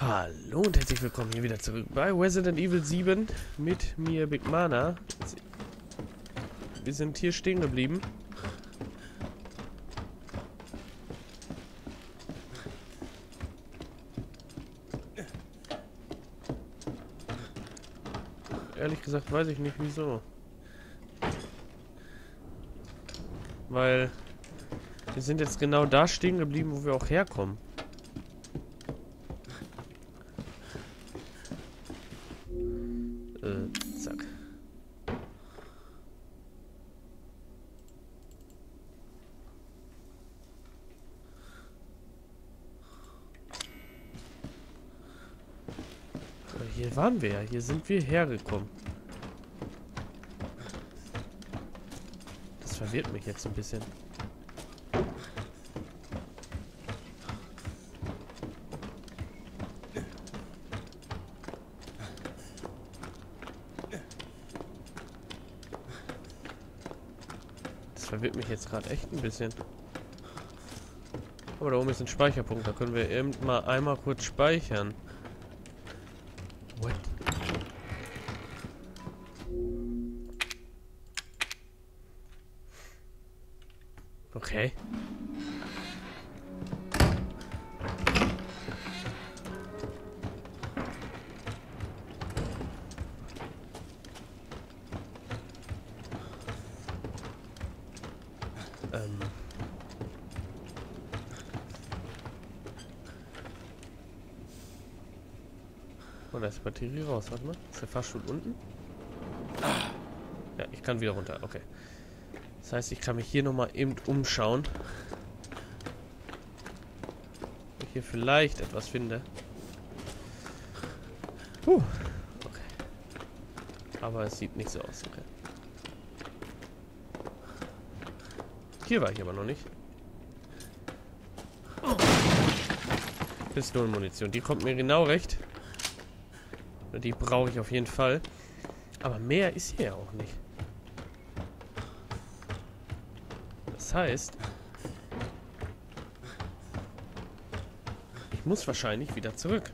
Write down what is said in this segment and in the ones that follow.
Hallo und herzlich willkommen hier wieder zurück bei Resident Evil 7 mit mir Big Mana. Wir sind hier stehen geblieben. Ehrlich gesagt weiß ich nicht wieso. Weil wir sind jetzt genau da stehen geblieben, wo wir auch herkommen. Zack. Aber hier waren wir ja, hier sind wir hergekommen. Das verwirrt mich jetzt ein bisschen. Verwirrt mich jetzt gerade echt ein bisschen. Aber da oben ist ein Speicherpunkt. Da können wir eben mal einmal kurz speichern. What? Okay. Oh, da ist die Batterie raus, warte mal. Ist der Fahrstuhl unten? Ja, ich kann wieder runter, okay. Das heißt, ich kann mich hier nochmal eben umschauen. Ob ich hier vielleicht etwas finde. Puh, okay. Aber es sieht nicht so aus, okay. Hier war ich aber noch nicht. Pistolenmunition, die kommt mir genau recht. Die brauche ich auf jeden Fall. Aber mehr ist hier auch nicht. Das heißt, ich muss wahrscheinlich wieder zurück.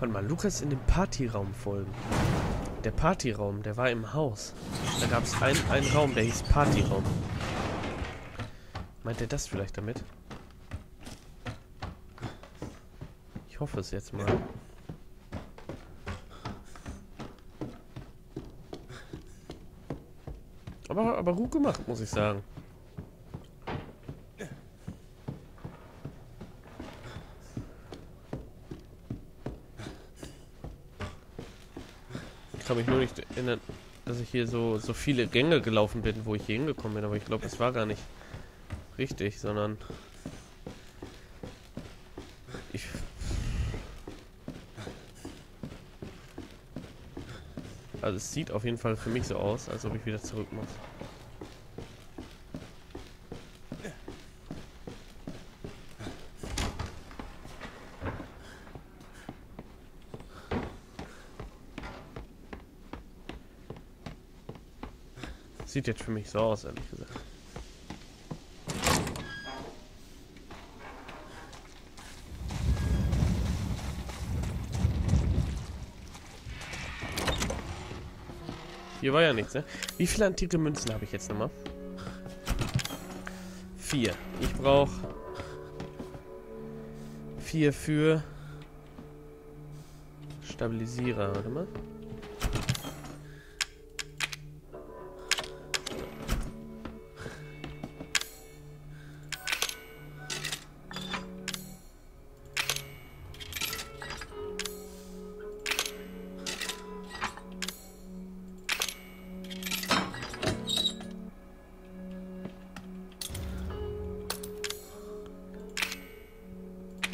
Warte mal, Lukas in dem Partyraum folgen. Der Partyraum, der war im Haus. Da gab es einen Raum, der hieß Partyraum. Meint er das vielleicht damit? Ich hoffe es jetzt mal. Aber gut gemacht, muss ich sagen. Ich kann mich nur nicht erinnern, dass ich hier so viele Gänge gelaufen bin, wo ich hier hingekommen bin, aber ich glaube, es war gar nicht richtig, sondern ich... Also es sieht auf jeden Fall für mich so aus, als ob ich wieder zurück muss. Sieht jetzt für mich so aus, ehrlich gesagt. Hier war ja nichts, ne? Wie viele antike Münzen habe ich jetzt nochmal? 4. Ich brauche 4 für Stabilisierer, warte mal.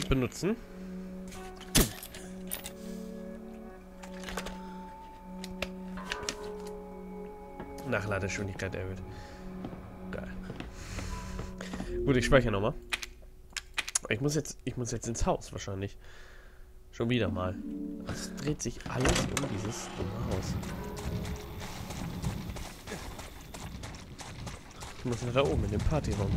Benutzen. Nachladegeschwindigkeit erhöht. Geil. Gut, ich speichere nochmal. Ich muss jetzt ins Haus wahrscheinlich. Schon wieder mal. Es dreht sich alles um dieses dumme Haus. Ich muss nach da oben in den Partyraum.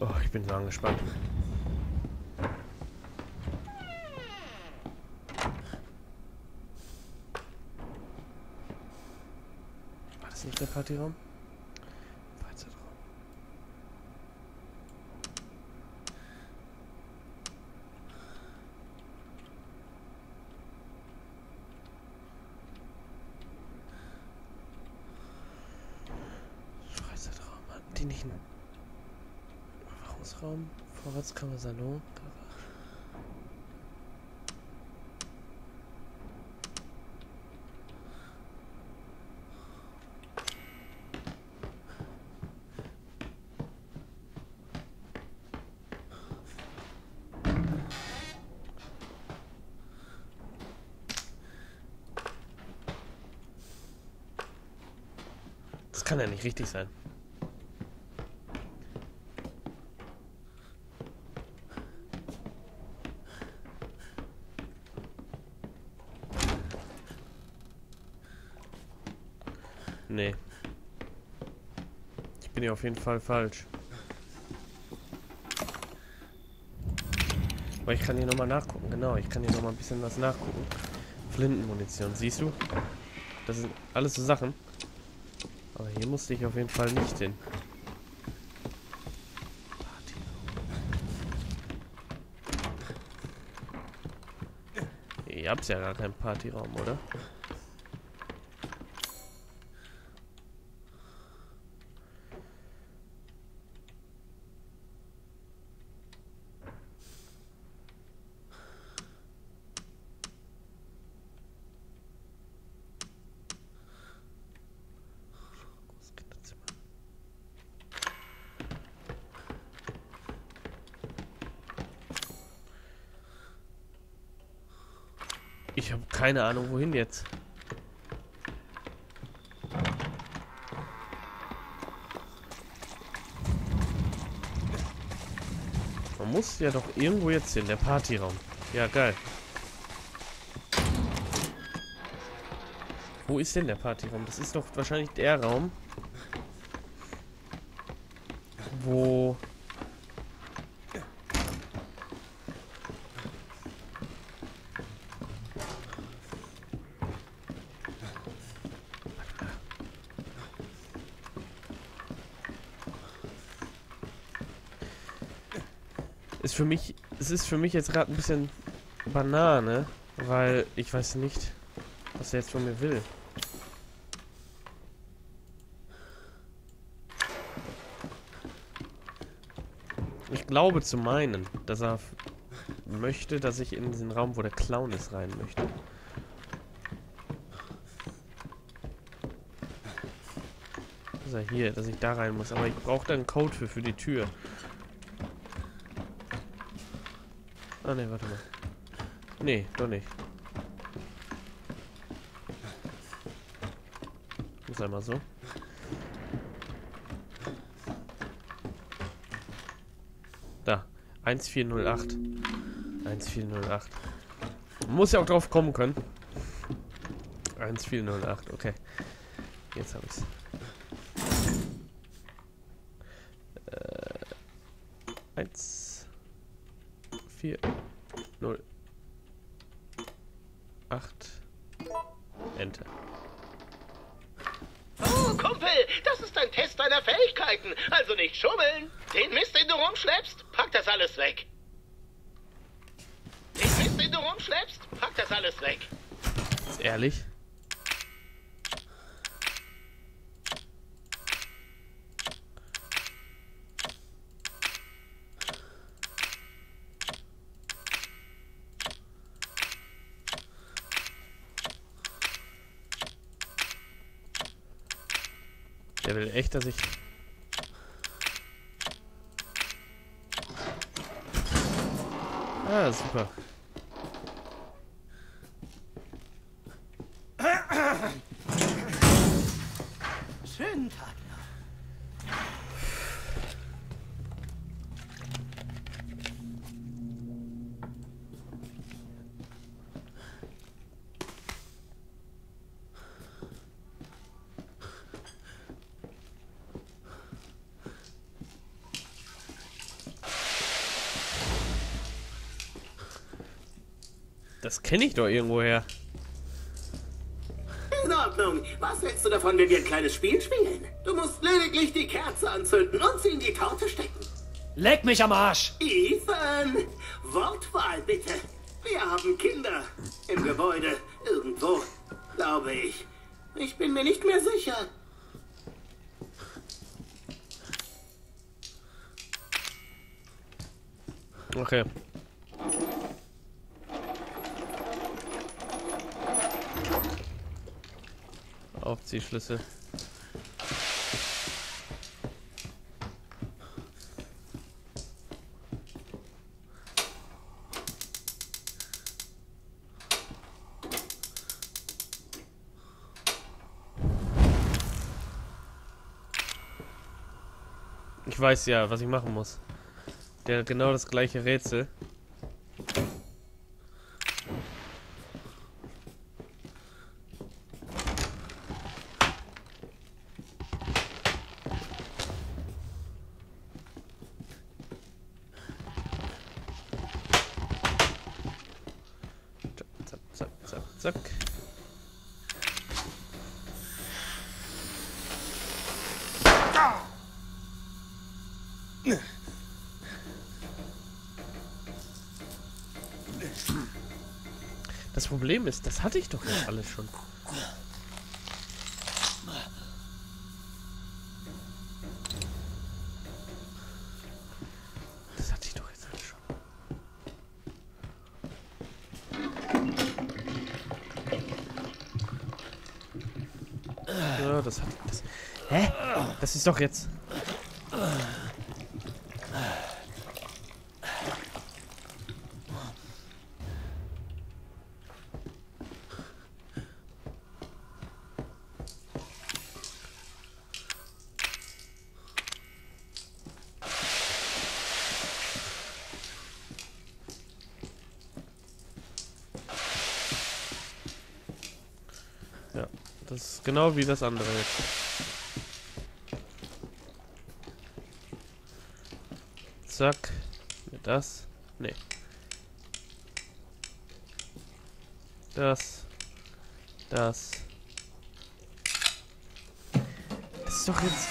Oh, ich bin so angespannt. War das nicht der Partyraum? Freizeitraum. Freizeitraum. Hatten die nicht einen Raum, Vorratskammer, Salon, das kann ja nicht richtig sein. Nee. Ich bin hier auf jeden Fall falsch. Aber ich kann hier nochmal nachgucken. Genau, ich kann hier nochmal ein bisschen was nachgucken. Flintenmunition, siehst du? Das sind alles so Sachen. Aber hier musste ich auf jeden Fall nicht hin. Ihr habt ja gar keinen Partyraum, oder? Ich habe keine Ahnung, wohin jetzt. Man muss ja doch irgendwo jetzt hin, der Partyraum. Ja, geil. Wo ist denn der Partyraum? Das ist doch wahrscheinlich der Raum, wo... Es ist für mich jetzt gerade ein bisschen Banane, weil ich weiß nicht, was er jetzt von mir will. Ich glaube zu meinen, dass er möchte, dass ich in diesen Raum, wo der Clown ist, rein möchte. Dass er hier, dass ich da rein muss, aber ich brauche da einen Code für die Tür. Ah ne, warte mal. Ne, doch nicht. Ich muss einmal so. Da. 1408. 1408. Man muss ja auch drauf kommen können. 1408, okay. Jetzt habe ich's. 4 0 8. Enter. Oh, Kumpel, das ist ein Test deiner Fähigkeiten. Also nicht schummeln. Den Mist, den du rumschleppst, pack das alles weg. Ist ehrlich? Der will echt, dass ich... Ah, super. Schönen Tag noch. Das kenne ich doch irgendwoher. In Ordnung. Was hältst du davon, wenn wir ein kleines Spiel spielen? Du musst lediglich die Kerze anzünden und sie in die Torte stecken. Leck mich am Arsch! Ethan! Wortwahl bitte! Wir haben Kinder. Im Gebäude. Irgendwo. Glaube ich. Ich bin mir nicht mehr sicher. Okay. Aufziehschlüssel. Ich weiß ja, was ich machen muss. Der hat genau das gleiche Rätsel. Das Problem ist, das hatte ich doch jetzt alles schon. Ja, das hatte ich. Hä? Das ist doch jetzt... Das ist genau wie das andere jetzt. Zack. Mit das. Nee. Das. Das. Das ist doch jetzt...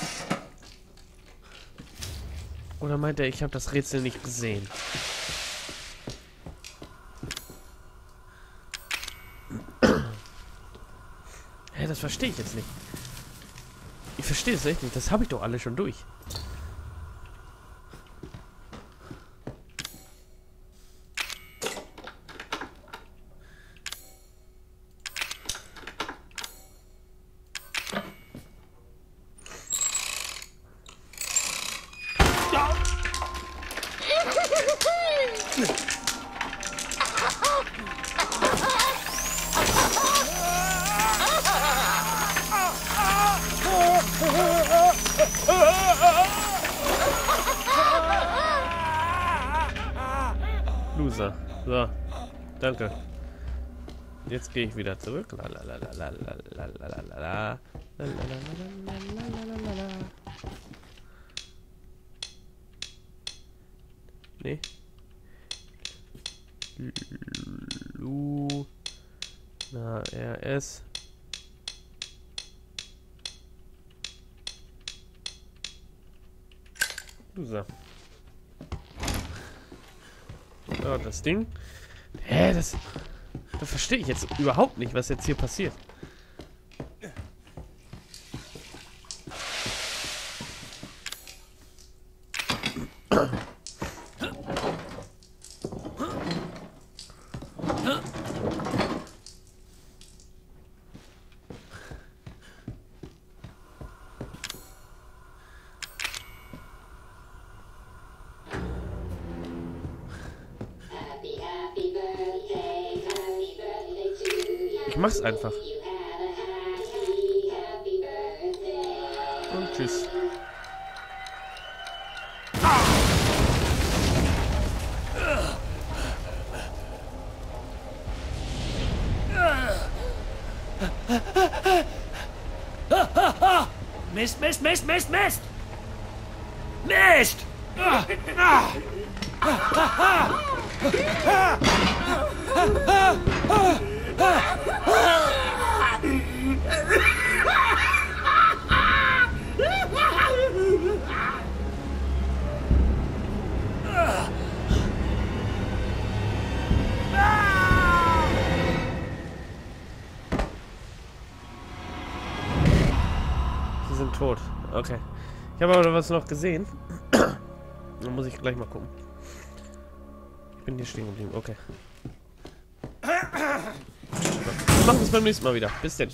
Oder meint er, ich habe das Rätsel nicht gesehen? Das verstehe ich jetzt nicht. Ich verstehe es echt nicht. Das habe ich doch alle schon durch. Loser. So. Danke. Jetzt gehe ich wieder zurück. Nee. Lu. Na, RS. Loser. Ja, das Ding. Hä, das verstehe ich jetzt überhaupt nicht, was jetzt hier passiert. mach's einfach. Und tschüss. Mist, Mist, Mist, Mist, Mist! Mist! Sie sind tot. Okay. Ich habe aber was noch gesehen. Dann muss ich gleich mal gucken. Ich bin hier stehen geblieben. Okay. Wir machen es beim nächsten Mal wieder. Bis dann.